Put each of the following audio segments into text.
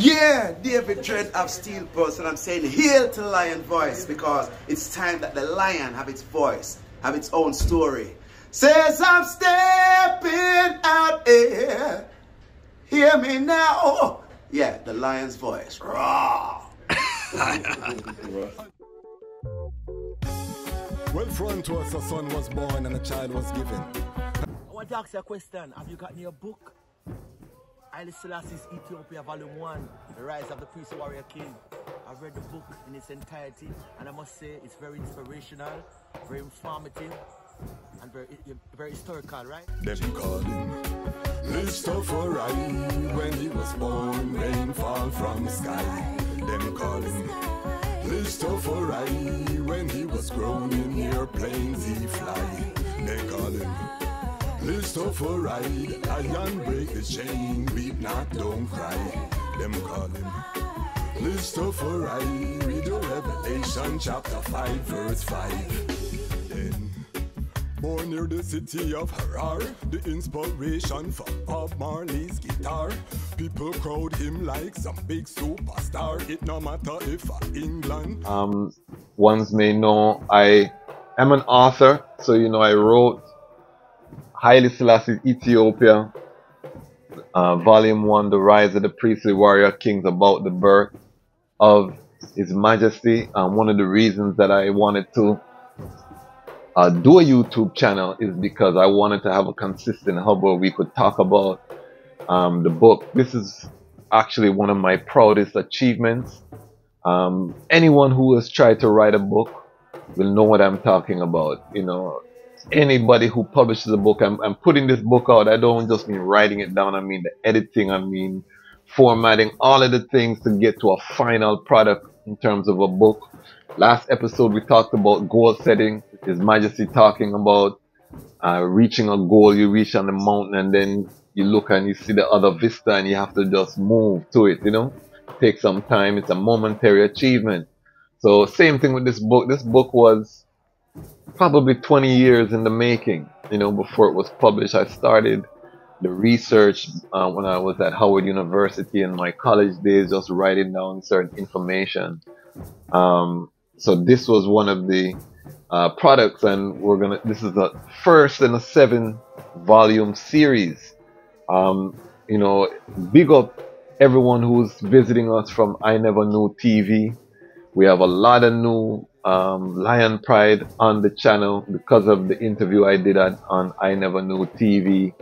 Yeah, David Dread of Steel Pulse, and I'm saying hail to Lion Voice, because it's time that the lion have its voice, have its own story. Says I'm stepping out here, hear me now. Oh, yeah, the lion's voice. Rawr. Well, front to us, a son was born and a child was given. I want to ask you a question. Have you gotten your book? Haile Selassie's Ethiopia, Volume 1, The Rise of the Priest Warrior King. I've read the book in its entirety, and I must say it's very inspirational, very informative, and very historical, right? Them called him Rastafari when he was born, rainfall from the sky. Them called him Rastafari when he was grown, in airplanes he fly. They call him Rastafari, iron break the chain, weep not, don't cry. Them call him Rastafari, read the Revelation chapter 5, verse 5. Then, born near the city of Harar, the inspiration for Bob Marley's guitar. People crowd him like some big superstar, it no matter if I'm England. Ones may know I am an author, so you know I wrote Haile Selassie, Ethiopia, Volume 1, The Rise of the Priestly Warrior Kings, about the birth of His Majesty. One of the reasons that I wanted to do a YouTube channel is because I wanted to have a consistent hub where we could talk about the book. This is actually one of my proudest achievements. Anyone who has tried to write a book will know what I'm talking about, you know. Anybody who publishes a book, I'm putting this book out. I don't just mean writing it down, I mean the editing, I mean formatting, all of the things to get to a final product in terms of a book. Last episode we talked about goal setting, His Majesty talking about reaching a goal. You reach on the mountain and then you look and you see the other vista and you have to just move to it, you know. Take some time, it's a momentary achievement. So same thing with this book. This book was probably 20 years in the making, you know, before it was published. I started the research when I was at Howard University in my college days, just writing down certain information. So this was one of the products, and we're gonna, this is the first in a 7-volume series. You know, big up everyone who's visiting us from I Never Knew TV. We have a lot of new Lion Pride on the channel because of the interview I did on I Never Knew TV,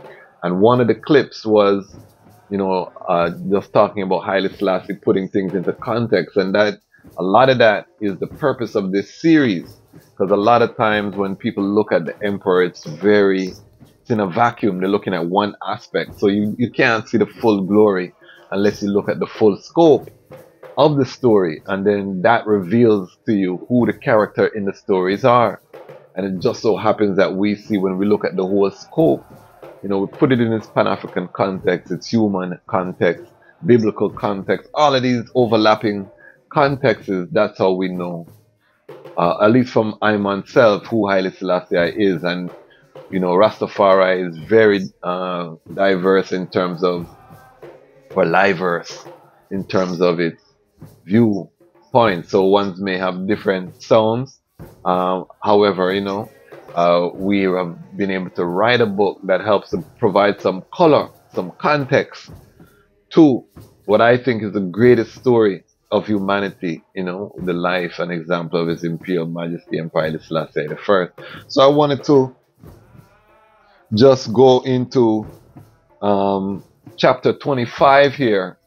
and one of the clips was, you know, just talking about Haile Selassie, putting things into context, and that a lot of that is the purpose of this series, because a lot of times when people look at the emperor, it's in a vacuum. They're looking at one aspect, so you can't see the full glory unless you look at the full scope of the story, and then that reveals to you who the character in the stories are. And it just so happens that we see, when we look at the whole scope, you know, we put it in its Pan-African context, its human context, biblical context, all of these overlapping contexts. That's how we know, at least from I myself, who Haile Selassie I is. And you know, Rastafari is very diverse in terms of, or liverse in terms of its viewpoint, so ones may have different sounds. However, you know, we have been able to write a book that helps to provide some color, some context to what I think is the greatest story of humanity, you know, the life and example of His Imperial Majesty Emperor Haile Selassie I. So I wanted to just go into chapter 25 here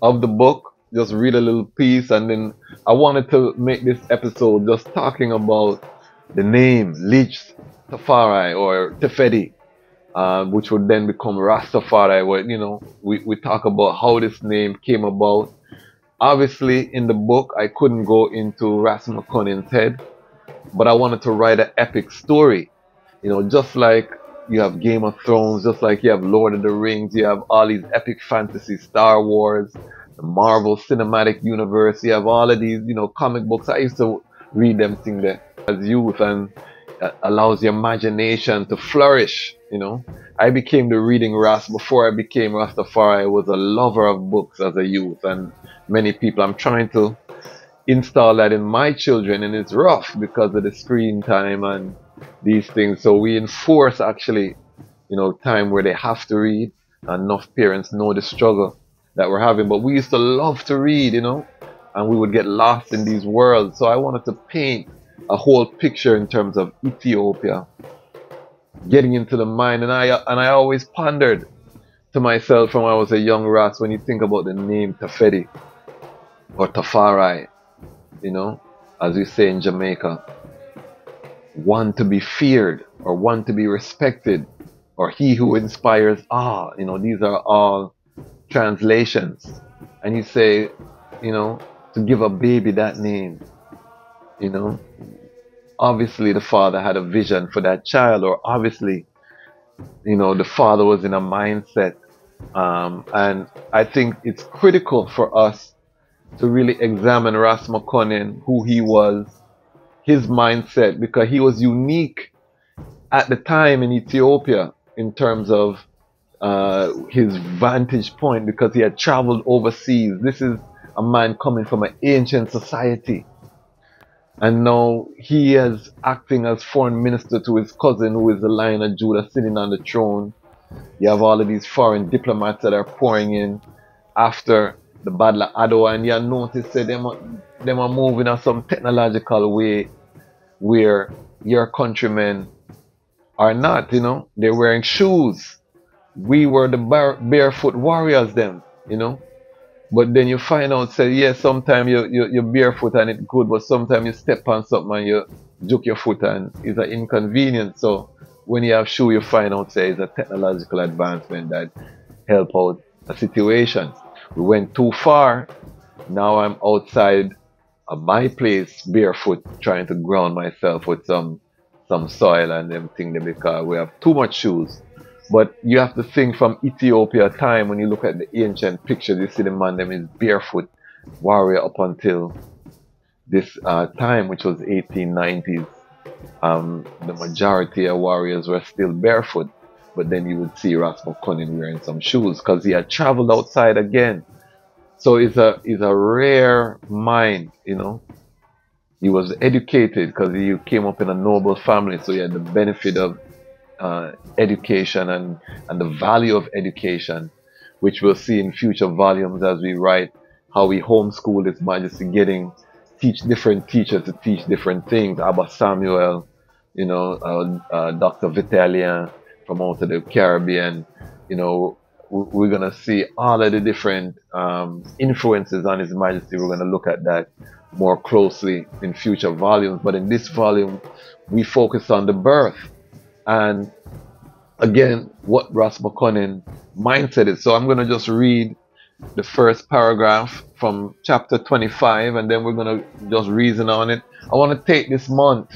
of the book, just read a little piece, and then I wanted to make this episode just talking about the name Lidj Tafari or Tefedi, which would then become Rastafari, where, you know, we talk about how this name came about. Obviously in the book I couldn't go into Ras Makonnen's head, but I wanted to write an epic story, you know, just like you have Game of Thrones, just like you have Lord of the Rings, you have all these epic fantasy, Star Wars, Marvel Cinematic Universe. You have all of these, you know, comic books. I used to read them, sing that as youth, and allows the imagination to flourish, you know. I became the reading Ras before I became Rastafari. I was a lover of books as a youth, and many people, I'm trying to install that in my children, and it's rough because of the screen time and these things. So we enforce actually, you know, time where they have to read, and enough parents know the struggle that we're having. But we used to love to read, you know, and we would get lost in these worlds. So I wanted to paint a whole picture in terms of Ethiopia, getting into the mind. And I always pondered to myself from when I was a young Ras, when you think about the name Tafedi or Tafari, you know, as we say in Jamaica, one to be feared or one to be respected, or he who inspires awe, you know, these are all translations. And you say, you know, to give a baby that name, you know, obviously the father had a vision for that child, or obviously, you know, the father was in a mindset. And I think it's critical for us to really examine Ras Makonnen, who he was, his mindset, because he was unique at the time in Ethiopia in terms of his vantage point, because he had traveled overseas. This is a man coming from an ancient society, and now he is acting as foreign minister to his cousin, who is the Lion of Judah, sitting on the throne. You have all of these foreign diplomats that are pouring in after the Battle of Adawa, and you notice that them are moving on some technological way where your countrymen are not, you know. They're wearing shoes. We were the barefoot warriors them, you know. But then you find out, say, yeah, sometimes you're barefoot and it's good, but sometimes you step on something and you juke your foot and it's an inconvenience. So when you have shoe, you find out, say, it's a technological advancement that help out a situation. We went too far. Now I'm outside of my place barefoot, trying to ground myself with some soil and them thing there, because we have too much shoes. But you have to think from Ethiopia time, when you look at the ancient pictures, you see the man them is barefoot warrior up until this time, which was 1890s. The majority of warriors were still barefoot. But then you would see Ras Makonnen wearing some shoes, because he had traveled outside again. So it's a rare mind, you know. He was educated because he came up in a noble family, so he had the benefit of education and the value of education, which we'll see in future volumes as we write how we homeschool His Majesty, teach different teachers to teach different things. Abba Samuel, you know, Dr. Vitalian, from out of the Caribbean, you know, we're going to see all of the different influences on His Majesty. We're going to look at that more closely in future volumes. But in this volume, we focus on the birth and, again, what Ras Makonnen mindset is. So I'm going to just read the first paragraph from chapter 25, and then we're going to just reason on it. I want to take this month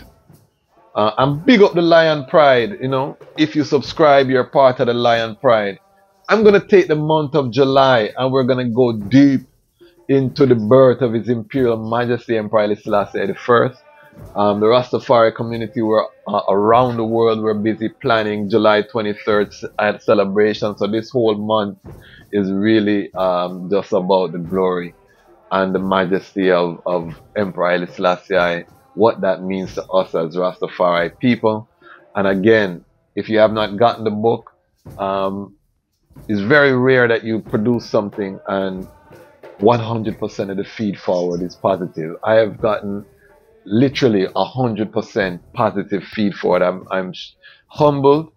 and big up the Lion Pride, you know. If you subscribe, you're part of the Lion Pride. I'm going to take the month of July, and we're going to go deep into the birth of His Imperial Majesty Emperor Haile Selassie I. The Rastafari community were around the world were busy planning July 23rd at celebration. So this whole month is really just about the glory and the majesty of Emperor Haile Selassie I, what that means to us as Rastafari people. And again, if you have not gotten the book, it's very rare that you produce something and 100% of the feed forward is positive. I have gotten literally 100% positive feed forward. I'm humbled,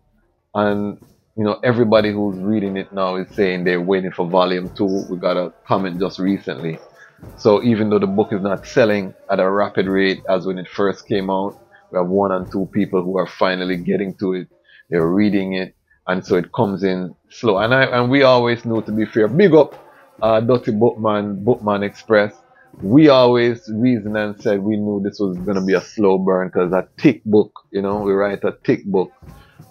and you know, everybody who's reading it now is saying they're waiting for volume 2. We got a comment just recently. So even though the book is not selling at a rapid rate as when it first came out, we have 1 and 2 people who are finally getting to it. They're reading it, and so it comes in slow. And we always know, to be fair, big up Dottie Bookman, Bookman Express. We always reasoned and said we knew this was going to be a slow burn, because a thick book, you know, we write a thick book.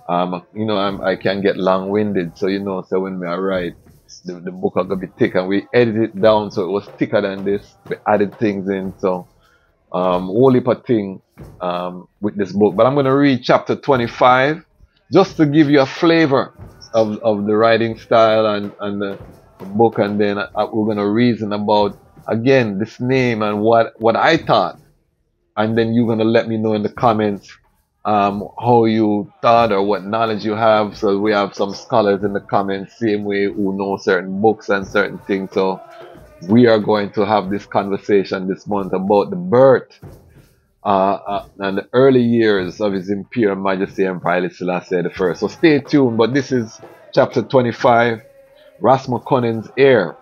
You know, I can get long-winded, so you know, so when I write, the book are going to be thick, and we edit it down so it was thicker than this. We added things in, so whole heap of thing with this book. But I'm going to read chapter 25 just to give you a flavor of the writing style and the book, and then we're going to reason about, again, this name and what I thought. And then you're going to let me know in the comments how you thought or what knowledge you have. So we have some scholars in the comments, same way, who know certain books and certain things. So we are going to have this conversation this month about the birth and the early years of His Imperial Majesty Emperor Haile Selassie I. So stay tuned. But this is chapter 25, Ras Makonnen's heir.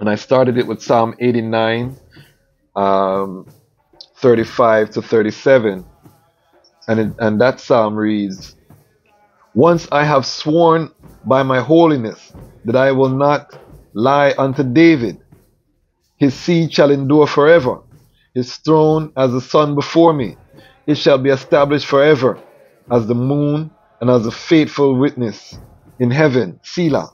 And I started it with Psalm 89, 35 to 37. And that psalm reads, "Once I have sworn by my holiness that I will not lie unto David. His seed shall endure forever. His throne as the sun before me. It shall be established forever as the moon and as a faithful witness in heaven. Selah."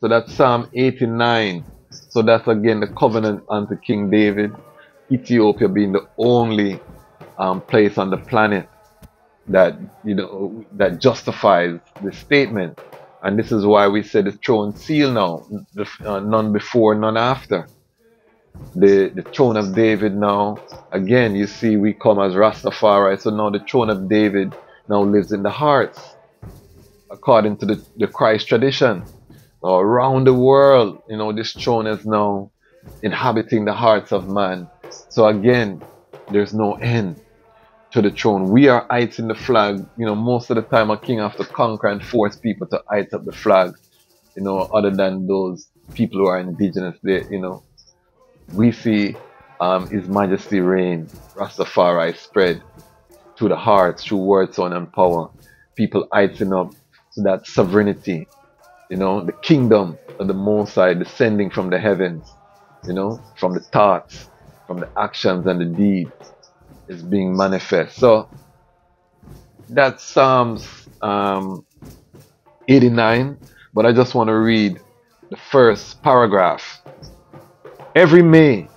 So that's Psalm 89. So that's again the covenant unto King David. Ethiopia being the only place on the planet that, you know, that justifies this statement. And this is why we said the throne seal now, none before, none after. The throne of David now, again, you see we come as Rastafari, so now the throne of David now lives in the hearts, according to the Christ tradition. Now, around the world, you know, this throne is now inhabiting the hearts of man. So again, there's no end to the throne. We are hiting the flag. You know, most of the time a king has to conquer and force people to hite up the flag, you know, other than those people who are indigenous there, you know. We see His Majesty reign, Rastafari spread to the hearts through words, sound and power. People hiting up to that sovereignty, you know, the kingdom of the Most High descending from the heavens, you know, from the thoughts, from the actions and the deeds is being manifest. So that's Psalms 89, but I just want to read the first paragraph. "Every May,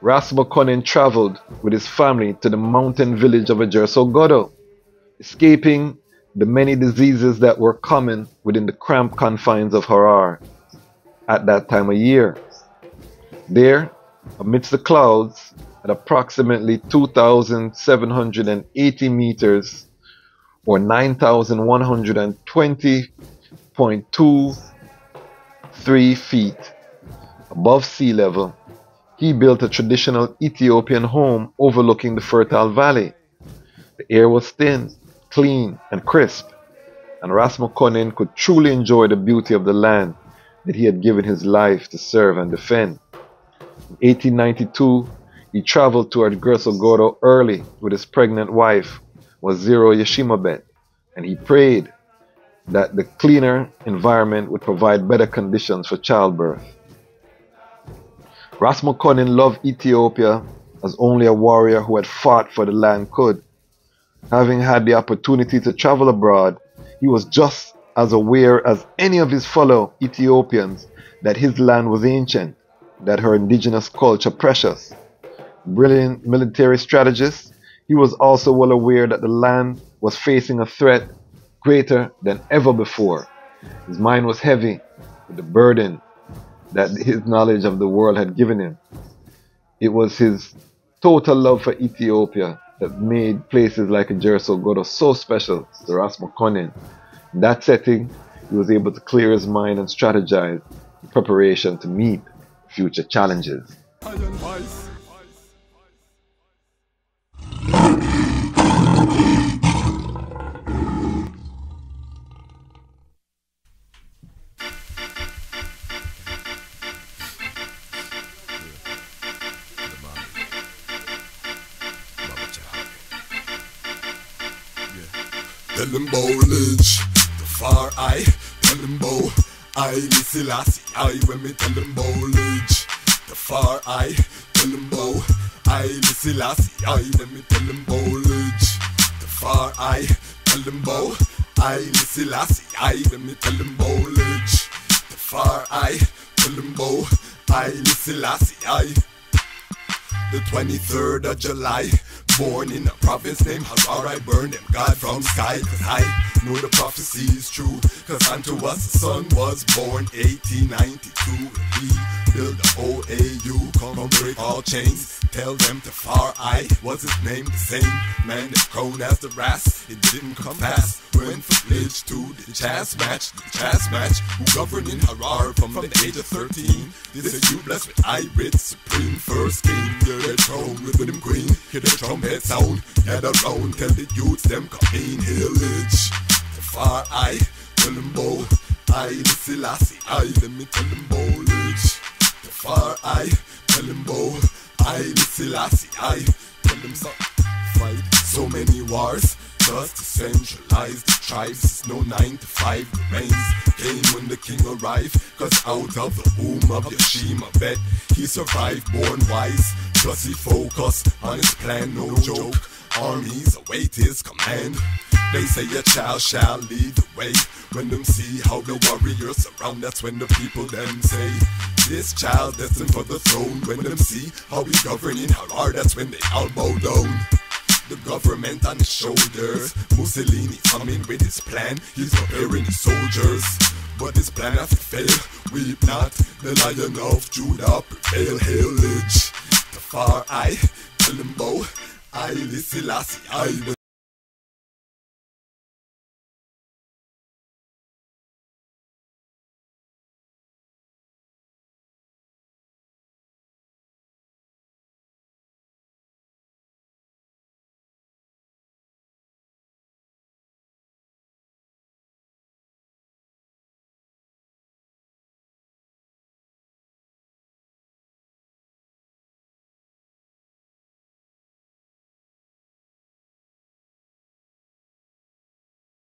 Ras Makonnen traveled with his family to the mountain village of Ejersa Goro, escaping the many diseases that were common within the cramped confines of Harar at that time of year. There, amidst the clouds, at approximately 2,780 meters or 9,120.23 feet above sea level, he built a traditional Ethiopian home overlooking the fertile valley. The air was thin, clean, and crisp, and Ras Makonnen could truly enjoy the beauty of the land that he had given his life to serve and defend. In 1892, he traveled to Ejersa Goro early with his pregnant wife, Wazero Yeshimabet, and he prayed that the cleaner environment would provide better conditions for childbirth. Ras Makonnen loved Ethiopia as only a warrior who had fought for the land could. Having had the opportunity to travel abroad, he was just as aware as any of his fellow Ethiopians that his land was ancient, that her indigenous culture precious. Brilliant military strategist, he was also well aware that the land was facing a threat greater than ever before. His mind was heavy with the burden that his knowledge of the world had given him. It was his total love for Ethiopia that made places like Ejersa Goro so special to Ras Makonnen. In that setting, he was able to clear his mind and strategize in preparation to meet future challenges." Lidj Tafari, tell them bow Haile Selassie I, when me tell them bow Lidj Tafari, tell them bow Haile Selassie I, when me tell them bow Lidj Tafari, tell them bow Haile Selassie I, when me tell them bow Lidj Tafari, tell them bow Haile Selassie I. the 23rd of July. Born in a province named Harar, I burn them God from sky, cause I know the prophecy is true. Cause unto us the son was born 1892. He built the OAU, come break all chains. Tell them Tafari was his name, the same man that's known as the Ras. It didn't come fast. Went from Lidj to the Chas match, who governed in Harar from the age of 13. This is you blessed with Iris, supreme first king. Hear the throne with them queen, hear the trumpet sound, gather round, tell the youths them come in. Hail Lidj Tafari, tell them bow, Haile Selassie I, let me tell them bow. Lidj Tafari, tell them bow, Haile Selassie I, tell them so. Fight so many wars, just decentralized the tribes. It's no 9 to 5, the reigns came when the king arrived. Cause out of the womb of Yeshimabet, he survived born wise. Plus he focused on his plan, no joke. Armies await his command. They say a child shall lead the way. When them see how the warriors surround, that's when the people them say, this child destined for the throne. When them see how we govern in Harar, that's when they all bow down. The government on his shoulders, Mussolini coming with his plan. He's preparing his soldiers, but his plan has to fail. Weep not, the Lion of Judah prevail. Hail Lidj Tafari, tell him bow, Haile Selassie I,